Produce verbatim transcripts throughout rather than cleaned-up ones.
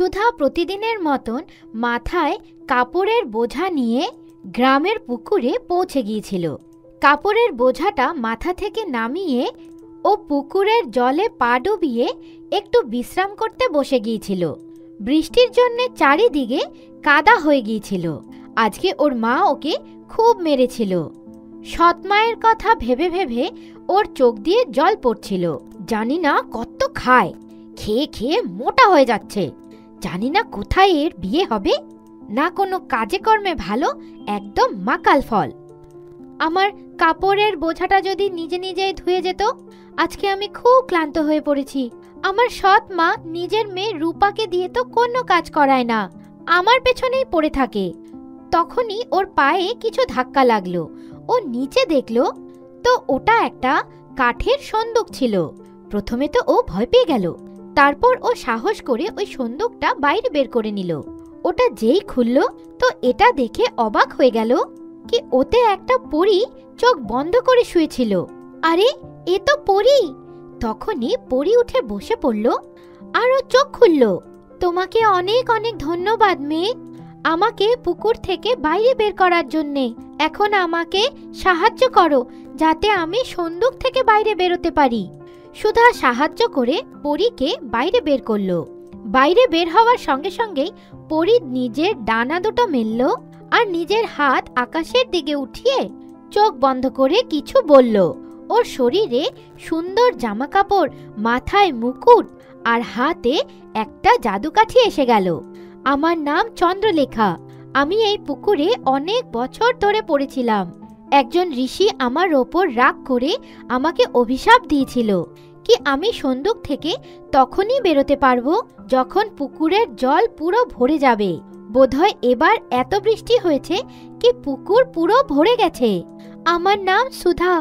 সুধা প্রতিদিনের মতন মাথায় কাপড়ের বোঝা নিয়ে গ্রামের পুকুরে পৌঁছে গিয়েছিল। কাপড়ের বোঝাটা মাথা থেকে নামিয়ে ও পুকুরের জলে পা ডুবিয়ে একটু বিশ্রাম করতে বসে গিয়েছিল। বৃষ্টির জন্যে চারিদিকে কাদা হয়ে গিয়েছিল। আজকে ওর মা ওকে খুব মেরেছিল। সৎমায়ের কথা ভেবে ভেবে ওর চোখ দিয়ে জল পড়ছিল। জানি না কত খায়, খেয়ে খেয়ে মোটা হয়ে যাচ্ছে। জানি না কোথায় এর বিয়ে হবে, না কোনো কাজে কর্মে ভালো, একদম মাকাল ফল। আমার কাপড়ের বোঝাটা যদি নিজে নিজেই ধুয়ে যেত। আজকে আমি খুব ক্লান্ত হয়ে পড়েছি। আমার সৎ মা নিজের মেয়ে রূপাকে দিয়ে তো কোনো কাজ করায় না, আমার পেছনেই পড়ে থাকে। তখনই ওর পায়ে কিছু ধাক্কা লাগলো। ও নিচে দেখলো তো ওটা একটা কাঠের সন্দুক ছিল। প্রথমে তো ও ভয় পেয়ে গেল, তারপর ও সাহস করে ওই সন্দুকটা বাইরে বের করে নিল। ওটা যেই খুলল তো এটা দেখে অবাক হয়ে গেল কি ওতে একটা পরী চোখ বন্ধ করে শুয়েছিল। আরে এ তো পরী! তখনই পরী উঠে বসে পড়ল আর ও চোখ খুলল। তোমাকে অনেক অনেক ধন্যবাদ মেয়ে, আমাকে পুকুর থেকে বাইরে বের করার জন্যে। এখন আমাকে সাহায্য করো যাতে আমি সন্দুক থেকে বাইরে বেরোতে পারি। সুধা সাহায্য করে পরীকে বাইরে বের করল। বাইরে বের হওয়ার সঙ্গে সঙ্গেই পরী নিজের ডানা দুটো মেলল আর নিজের হাত আকাশের দিকে উঠিয়ে চোখ বন্ধ করে কিছু বলল। ওর শরীরে সুন্দর জামা কাপড়, মাথায় মুকুট আর হাতে একটা জাদুকাঠি এসে গেল। আমার নাম চন্দ্রলেখা, আমি এই পুকুরে অনেক বছর ধরে পড়েছিলাম। একজন ঋষি আমার ওপর রাগ করে আমাকে অভিশাপ দিয়েছিল কি আমি সন্দুক থেকে তখনই বেরোতে পারবো যখন পুকুরের জল পুরো ভরে যাবে। বোধহয় এবার এত বৃষ্টি হয়েছে কি পুকুর পুরো ভরে গেছে। আমার নাম সুধা।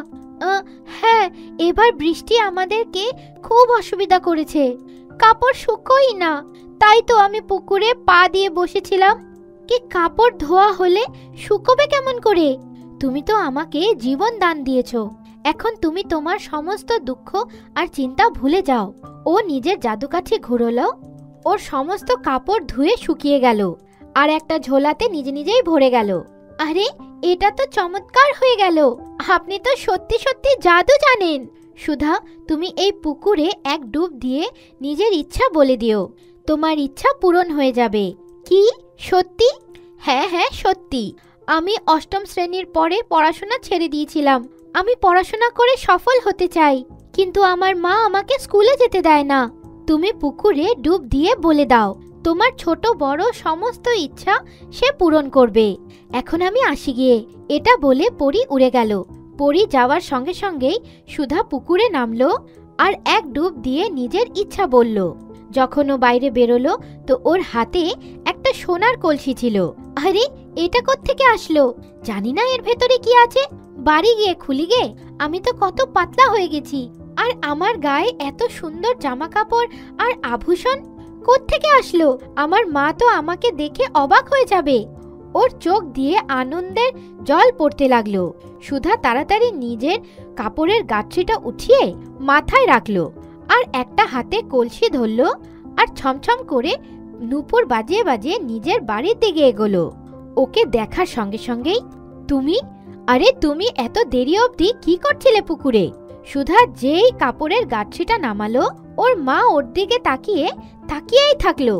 হ্যাঁ, এবার বৃষ্টি আমাদেরকে খুব অসুবিধা করেছে, কাপড় শুকোই না, তাই তো আমি পুকুরে পা দিয়ে বসেছিলাম। কি কাপড় ধোয়া হলে শুকোবে কেমন করে? তুমি তো আমাকে জীবন দান দিয়েছ, এখন তুমি তোমার সমস্ত দুঃখ আর চিন্তা ভুলে যাও। ও নিজের জাদুকাঠি ঘুরল, ওর সমস্ত কাপড় ধুয়ে শুকিয়ে গেল আর একটা ঝোলাতে নিজে নিজেই ভরে গেল। আরে এটা তো চমৎকার হয়ে গেল, আপনি তো সত্যি সত্যি জাদু জানেন। সুধা, তুমি এই পুকুরে এক ডুব দিয়ে নিজের ইচ্ছা বলে দিও, তোমার ইচ্ছা পূরণ হয়ে যাবে। কি সত্যি? হ্যাঁ হ্যাঁ সত্যি। আমি অষ্টম শ্রেণীর পরে পড়াশোনা ছেড়ে দিয়েছিলাম। আমি পড়াশোনা করে সফল হতে চাই, কিন্তু আমার মা আমাকে স্কুলে যেতে দেয় না। তুমি পুকুরে ডুব দিয়ে বলে দাও, তোমার ছোট বড় সমস্ত ইচ্ছা সে পূরণ করবে। এখন আমি আসি গিয়ে। এটা বলে পরী উড়ে গেল। পরী যাওয়ার সঙ্গে সঙ্গেই সুধা পুকুরে নামলো আর এক ডুব দিয়ে নিজের ইচ্ছা বলল। যখন ও বাইরে বেরোলো তো ওর হাতে একটা সোনার কলসি ছিল। আরে এটা কোত্থেকে আসলো? জানি না এর ভেতরে কি আছে। বাড়ি গিয়ে খুলি গে, আমি তো কত পাতলা হয়ে গেছি, আর আমার গায়ে এত সুন্দর জামা কাপড় আর আভূষণ কোত্থেকে আসলো? আমার মা তো আমাকে দেখে অবাক হয়ে যাবে। ওর চোখ দিয়ে আনন্দের জল পড়তে লাগলো। সুধা তাড়াতাড়ি নিজের কাপড়ের গাঁটছিটা উঠিয়ে মাথায় রাখলো আর একটা হাতে কলসি ধরল আর ছমছম করে নুপুর বাজিয়ে বাজিয়ে নিজের বাড়ির দিকে এগোলো। ওকে দেখার সঙ্গে সঙ্গেই, তুমি? আরে তুমি এত দেরি অবধি কি করছিলে পুকুরে? সুধা যেই কাপড়ের গাঁটছিটা নামালো, ওর মা ওর দিকে তাকিয়ে তাকিয়েই থাকলো।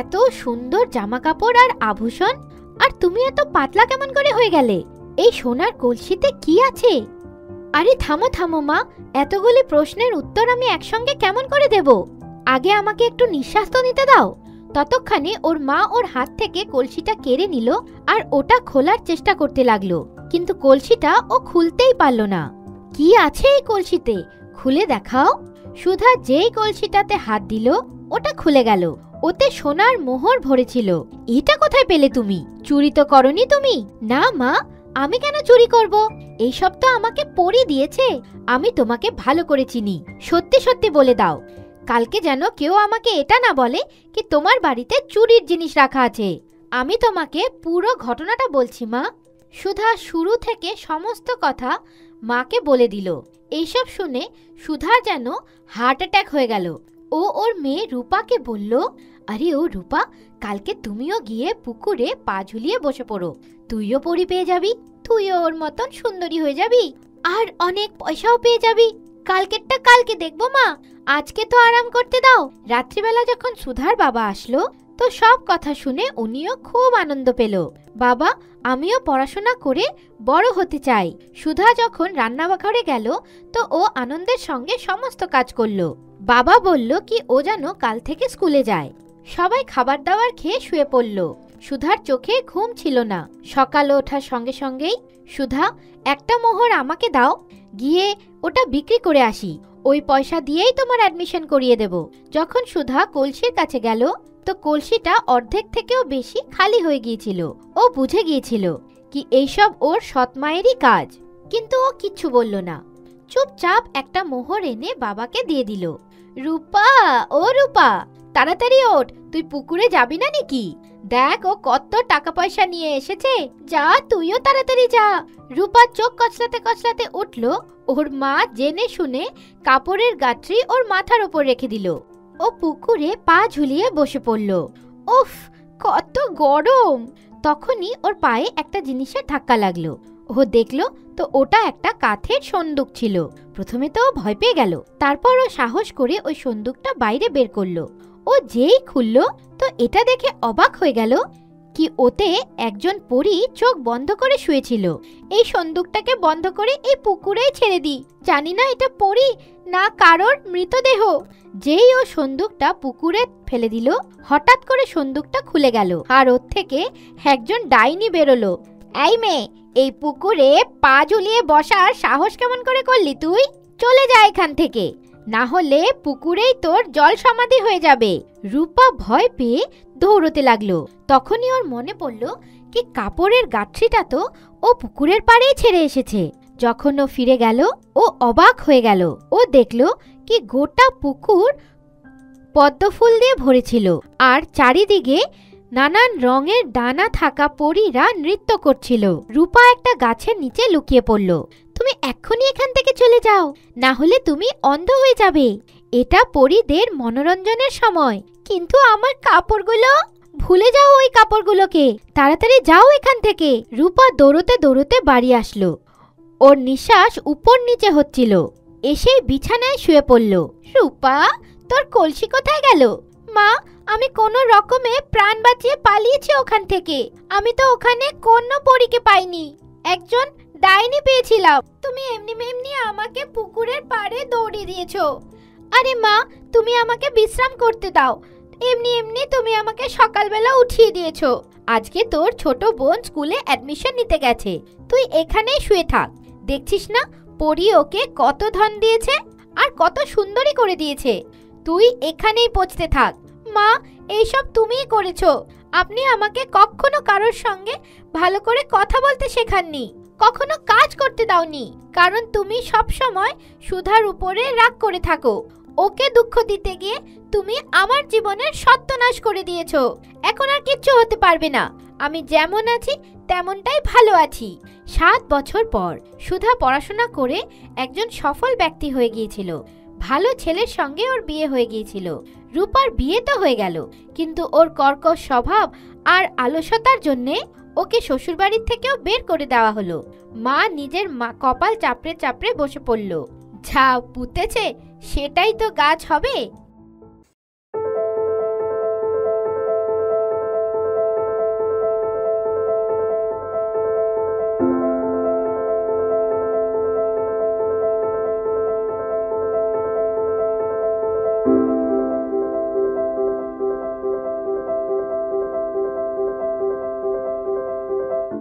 এত সুন্দর জামা কাপড় আর আভূষণ, আর তুমি এত পাতলা কেমন করে হয়ে গেলে? এই সোনার কলসিতে কি আছে? আরে থামো থামো মা, এতগুলি প্রশ্নের উত্তর আমি একসঙ্গে কেমন করে দেব? আগে আমাকে একটু নিঃশ্বাস তো নিতে দাও। ততক্ষণে ওর মা ওর হাত থেকে কলসিটা কেড়ে নিল আর ওটা খোলার চেষ্টা করতে লাগলো, কিন্তু কলসিটা ও খুলতেই পারল না। কি আছে এই কলসিতে? খুলে দেখাও। সুধা যেই কলসিটাতে হাত দিল ওটা খুলে গেল। ওতে সোনার মোহর ভরেছিল। এটা কোথায় পেলে তুমি? চুরি তো করনি তুমি? না মা, আমি কেন চুরি করব? এইসব তো আমাকে পরী দিয়েছে। আমি তোমাকে ভালো করে চিনি, সত্যি সত্যি বলে দাও। কালকে যেন কেউ আমাকে এটা না বলে কি তোমার বাড়িতে চুরির জিনিস রাখা আছে। আমি তোমাকে পুরো ঘটনাটা বলছি মা। সুধা শুরু থেকে সমস্ত কথা মাকে বলে দিল। এইসব শুনে সুধা যেন হার্ট অ্যাটাক হয়ে গেল। ও ওর মেয়ে রূপাকে বলল, আরে ও রূপা, কালকে তুমিও গিয়ে পুকুরে পা ঝুলিয়ে বসে পড়ো, তুইও পরি পেয়ে যাবি, তুইও ওর মতন সুন্দরী হয়ে যাবি আর অনেক পয়সাও পেয়ে যাবি। কালকেরটা কালকে দেখবো মা, আজকে তো আরাম করতে দাও। রাত্রিবেলা যখন সুধার বাবা আসলো তো সব কথা শুনে উনিও খুব আনন্দ পেল। বাবা, আমিও পড়াশোনা করে বড় হতে চাই। সুধা যখন রান্নাঘরে গেল তো ও আনন্দের সঙ্গে সমস্ত কাজ করলো। বাবা বলল কি ও যেন কাল থেকে স্কুলে যায়। সবাই খাবার দাবার খেয়ে শুয়ে পড়ল। সুধার চোখে ঘুম ছিল না। সকালে ওঠার সঙ্গে সঙ্গেই সুধা, একটা মোহর আমাকে দাও, গিয়ে ওটা বিক্রি করে আসি, ওই পয়সা দিয়েই তোমার অ্যাডমিশন করিয়ে দেব। যখন সুধা কলসির কাছে গেল তো কলসিটা অর্ধেক থেকেও বেশি খালি হয়ে গিয়েছিল। ও বুঝে গিয়েছিল কি এইসব ওর সৎ মায়েরই কাজ, কিন্তু ও কিচ্ছু বলল না, চুপচাপ একটা মোহর এনে বাবাকে দিয়ে দিল। রূপা, ও রূপা, তাড়াতাড়ি ওঠ, তুই পুকুরে যাবি না নাকি? দেখ ও কত টাকা পয়সা নিয়ে এসেছে, যা তুইও তাড়াতাড়ি যা। রূপা চোখ কচলাতে কচলাতে উঠল। ওর মা জেনে শুনে কাপড়ের গাঁটরি ওর মাথার উপর রেখে দিল। ও পুকুরে পা ঝুলিয়ে বসে পড়ল। উফ, কত গরম! তখনই ওর পায়ে একটা জিনিসের ধাক্কা লাগলো। ও দেখলো তো ওটা একটা কাঠের সন্দুক ছিল। প্রথমে তো ভয় পেয়ে গেল, তারপর ও সাহস করে ওই সন্দুকটা বাইরে বের করলো। ও যেই খুললো তো এটা দেখে অবাক হয়ে গেল কি ওতে একজন পরী চোখ বন্ধ করে শুয়েছিল। এই সন্দুকটাকে বন্ধ করে এই পুকুরেই ছেড়ে দি, জানি না এটা পরী না কারোর মৃতদেহ। যেই ও সন্দুকটা পুকুরে ফেলে দিল, হঠাৎ করে সন্দুকটা খুলে গেল আর ওর থেকে একজন ডাইনি বেরোলো। এই মেয়ে, এই পুকুরে পা ঝুলিয়ে বসার সাহস কেমন করে করলি তুই? চলে যা এখান থেকে, না হলে পুকুরেই তোর জল সমাধি হয়ে যাবে। রূপা ভয় পেয়ে দৌড়তে লাগলো। তখনই ওর মনে পড়ল কি কাপড়ের গাঁটরিটা তো ও পুকুরের পাড়েই ছেড়ে এসেছে। যখন ও ফিরে গেল ও অবাক হয়ে গেল। ও দেখল কি গোটা পুকুর পদ্মফুল দিয়ে ভরেছিল আর চারিদিকে নানান রঙের ডানা থাকা পরীরা নৃত্য করছিল। রূপা একটা গাছের নিচে লুকিয়ে পড়ল। তুমি এক্ষুনি এখান থেকে চলে যাও, না হলে তুমি অন্ধ হয়ে যাবে। এটা পরীদের মনোরঞ্জনের সময়, কিন্তু আমার কাপড়গুলো! ভুলে যাও ওই কাপড়গুলোকে, তাড়াতাড়ি যাও এখান থেকে। রূপা দৌড়তে দৌড়তে বাড়ি আসলো। ওর নিঃশ্বাস উপর নিচে হচ্ছিল। এসে বিছানায় শুয়ে পড়ল। রূপা, তোর কলসি কোথায় গেল? মা, আমি কোনো রকমে প্রাণ বাঁচিয়ে পালিয়েছি ওখান থেকে। আমি তো ওখানে কোনো পরীকে পাইনি, একজন ডাইনি পেয়েছিলাম। তুমি এমনি এমনি আমাকে পুকুরের পাড়ে দৌড়িয়ে দিয়েছো। আরে মা, তুমি আমাকে বিশ্রাম করতে দাও, এমনি এমনি তুমি আমাকে সকালবেলা উঠিয়ে দিয়েছো। আজকে তোর ছোট বোন স্কুলে অ্যাডমিশন নিতে গেছে, তুই এখানেই শুয়ে থাক। দেখছিস না পরী ওকে কত ধন দিয়েছে আর কত সুন্দরী করে দিয়েছে, তুই এখানেই পচতে থাক। মা, এইসব তুমিই করেছো। আপনি আমাকে কখনো কারোর সঙ্গে ভালো করে কথা বলতে শেখাননি, কখনো কাজ করতে দাওনি, কারণ তুমি সব সময় সুধার উপরে রাগ করে থাকো। ওকে দুঃখ দিতে গিয়ে তুমি আমার জীবনের সত্যনাশ করে দিয়েছো। এখন আর কিচ্ছু হতে পারবে না, আমি যেমন আছি তেমনটাই ভালো আছি। সাত বছর পর সুধা পড়াশোনা করে একজন সফল ব্যক্তি হয়ে গিয়েছিল। ভালো ছেলের সঙ্গে ওর বিয়ে হয়ে গিয়েছিল। রূপার বিয়ে তো হয়ে গেল, কিন্তু ওর কর্কশ স্বভাব আর আলস্যতার জন্যে ওকে শ্বশুরবাড়ির থেকেও বের করে দেওয়া হলো। মা নিজের কপাল চাপড়ে চাপড়ে বসে পড়ল। যা পুঁতেছে সেটাই তো গাছ হবে।